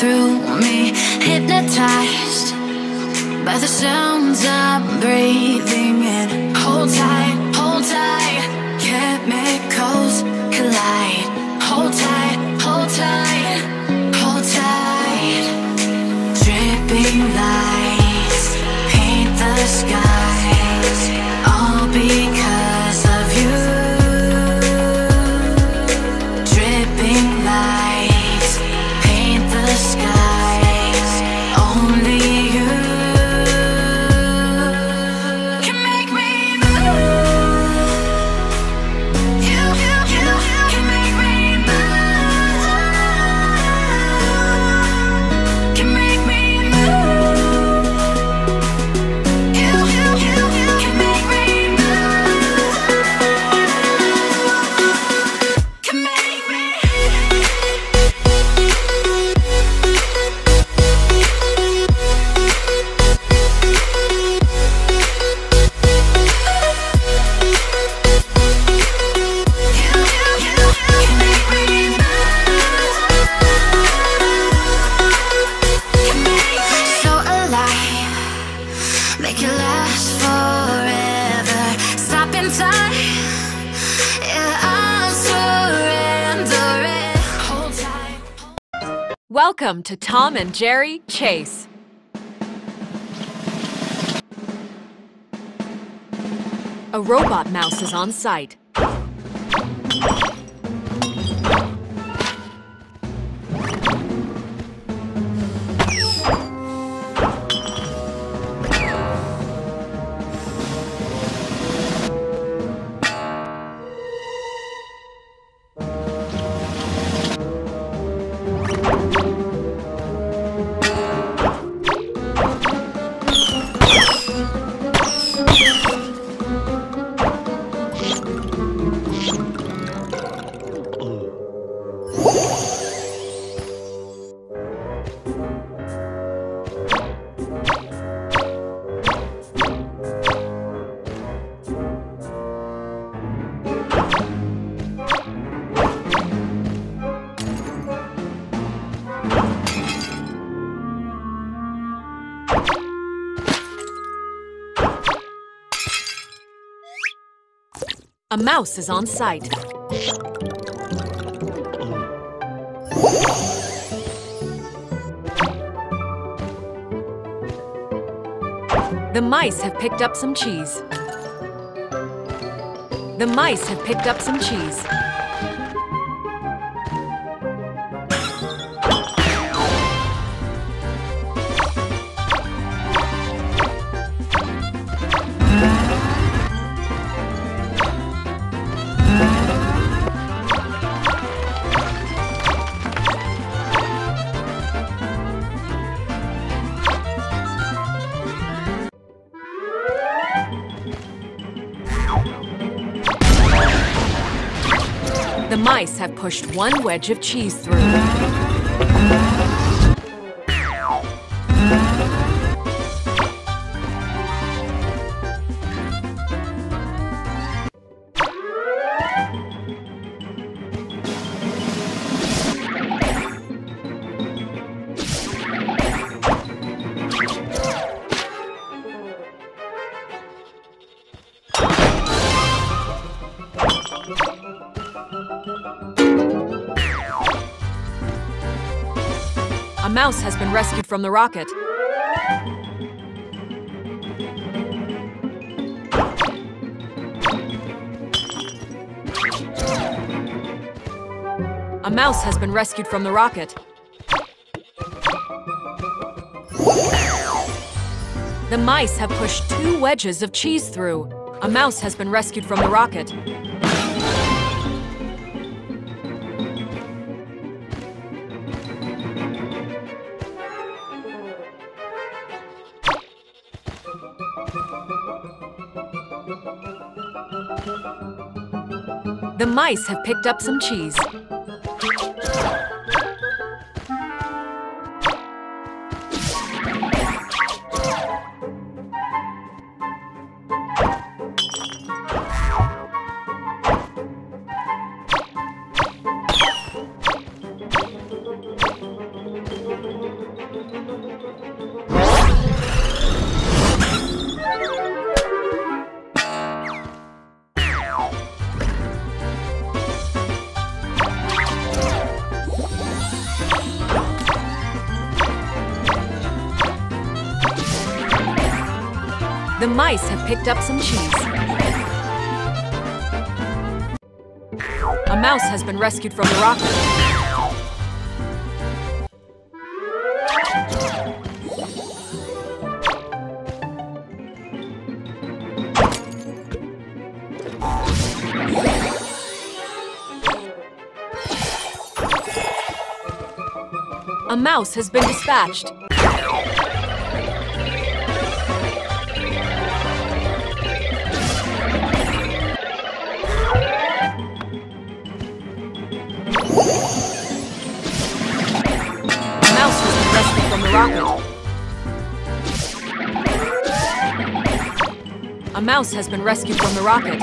through me, hypnotized by the sounds I'm breathing in. Hold tight, chemicals collide. Hold tight, hold tight. Dripping lights paint the skies, all because of you. Dripping lights paint the skies, only you can make me move. You can make me move. Can make me move. You can make me move. Can make me move. Make it last forever. Stop in time. Yeah, I'm surrendering. Hold tight. Welcome to Tom and Jerry Chase. A robot mouse is on site. A mouse is on site. The mice have picked up some cheese. The mice have picked up some cheese. The mice have pushed one wedge of cheese through. A mouse has been rescued from the rocket. A mouse has been rescued from the rocket. The mice have pushed two wedges of cheese through. A mouse has been rescued from the rocket. The mice have picked up some cheese. The mice have picked up some cheese. A mouse has been rescued from the rocket. A mouse has been dispatched. A mouse has been rescued from the rocket.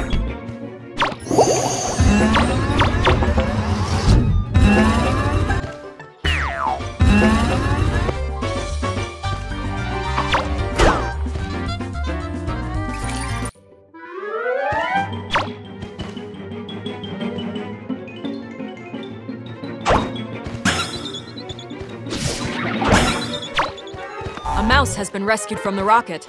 A mouse has been rescued from the rocket. A mouse has been rescued from the rocket.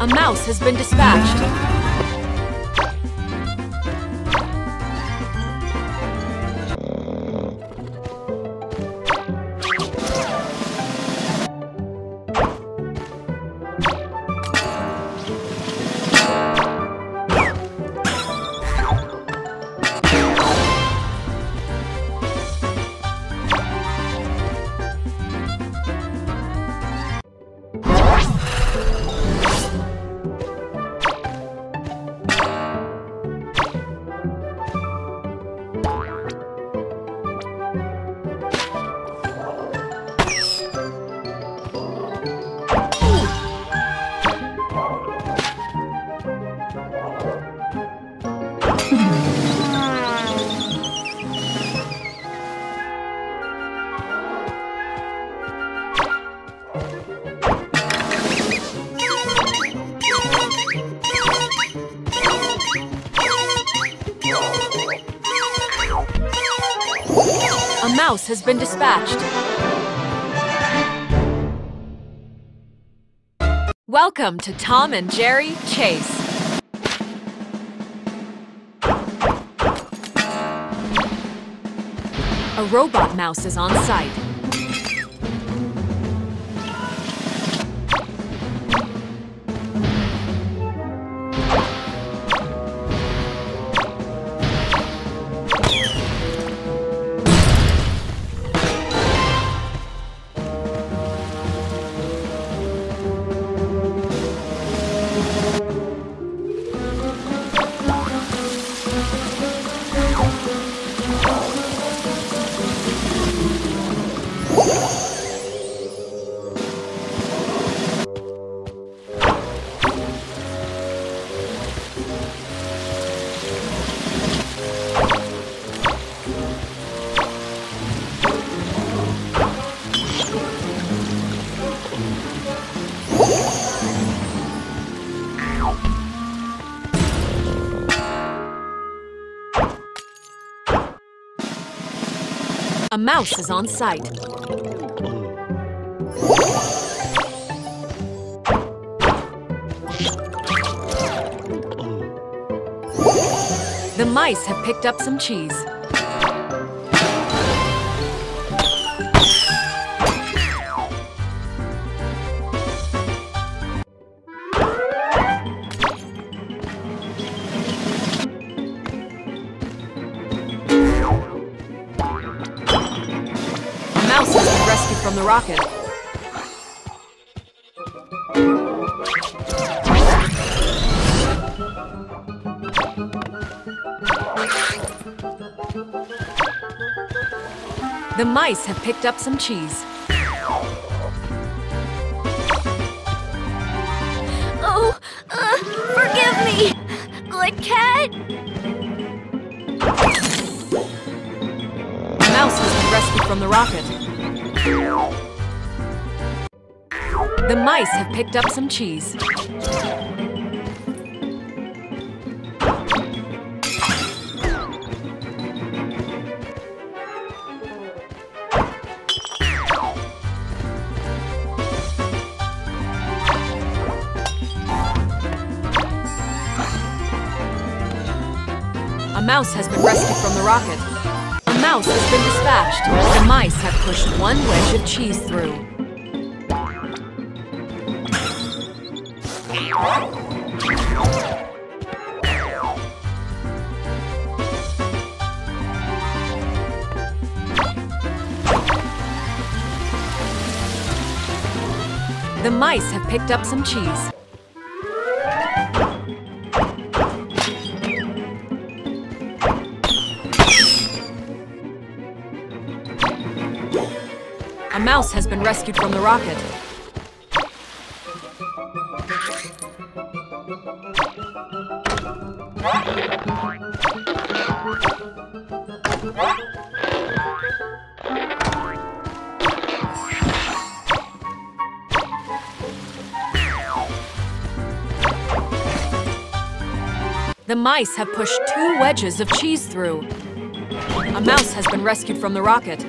A mouse has been dispatched. A mouse has been dispatched. Welcome to Tom and Jerry Chase. A robot mouse is on site. A mouse is on site. The mice have picked up some cheese. Rescued from the rocket. The mice have picked up some cheese. Oh, forgive me, good cat. The mouse has been rescued from the rocket. The mice have picked up some cheese. A mouse has been rescued from the rocket. A mouse has been dispatched. The mice have pushed one wedge of cheese through. The mice have picked up some cheese. A mouse has been rescued from the rocket. The mice have pushed two wedges of cheese through. A mouse has been rescued from the rocket.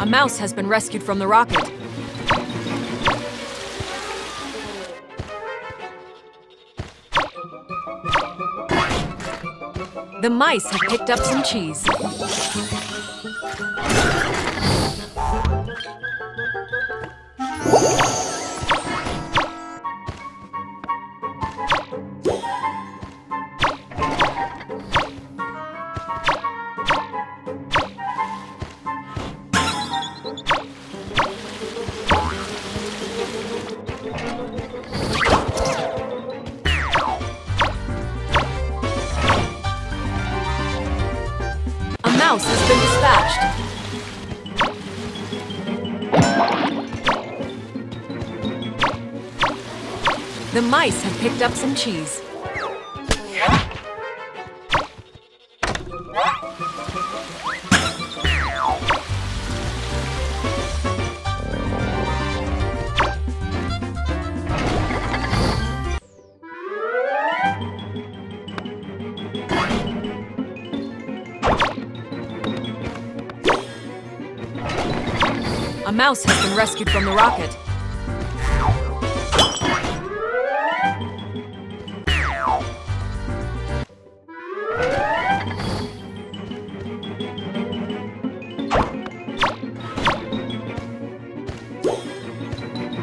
A mouse has been rescued from the rocket. The mice have picked up some cheese. A mouse has been dispatched. The mice have picked up some cheese. A mouse has been rescued from the rocket.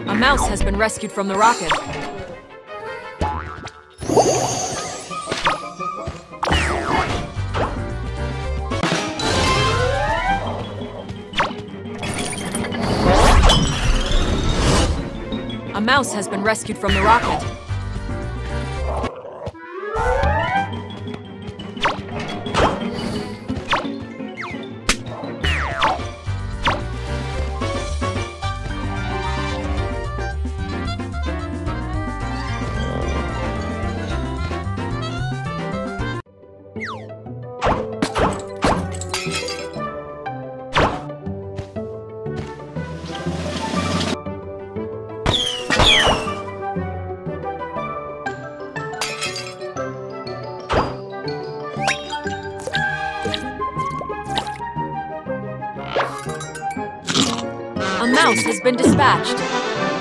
A mouse has been rescued from the rocket. A mouse has been rescued from the rocket. A mouse has been dispatched.